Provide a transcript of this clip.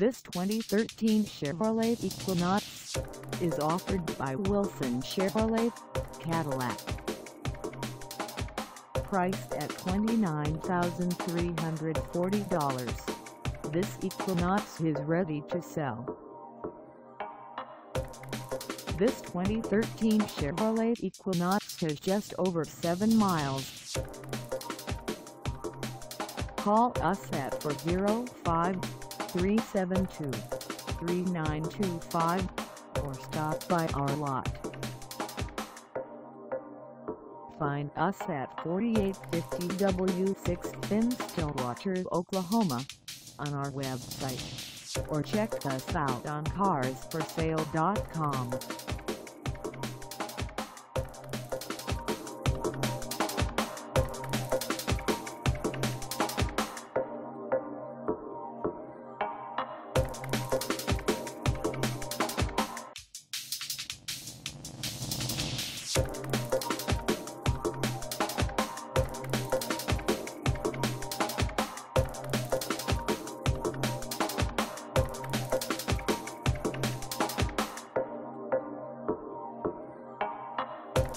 This 2013 Chevrolet Equinox is offered by Wilson Chevrolet Cadillac. Priced at $29,340, this Equinox is ready to sell. This 2013 Chevrolet Equinox has just over 7 miles. Call us at 405-372-3925 or stop by our lot. Find us at 4850 W6 in Stillwater, Oklahoma, on our website, or check us out on carsforsale.com.